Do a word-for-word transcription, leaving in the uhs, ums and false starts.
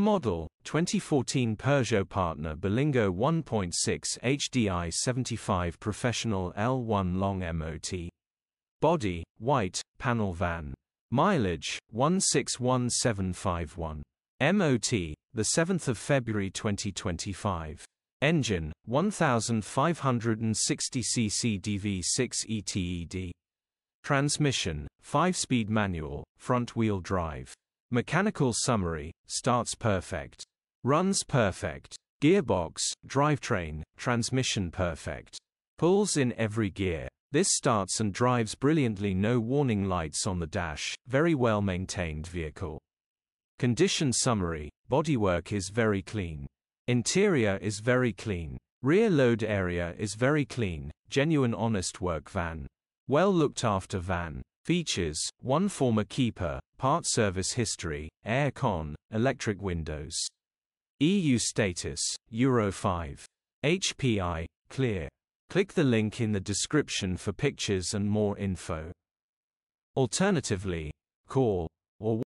Model, twenty fourteen Peugeot Partner Berlingo one point six H D i seventy-five Professional L one Long M O T. Body, white, panel van. Mileage, one six one seven five one. M O T, the seventh of February twenty twenty-five. Engine, one thousand five hundred sixty c c D V six E T E D. Transmission, five-speed manual, front-wheel drive. Mechanical summary, starts perfect. Runs perfect. Gearbox, drivetrain, transmission perfect. Pulls in every gear. This starts and drives brilliantly, no warning lights on the dash, very well maintained vehicle. Condition summary, bodywork is very clean. Interior is very clean. Rear load area is very clean, genuine honest work van. Well looked after van. Features, one former keeper, part service history, air con, electric windows. E U status, Euro five. H P I, clear. Click the link in the description for pictures and more info. Alternatively, call or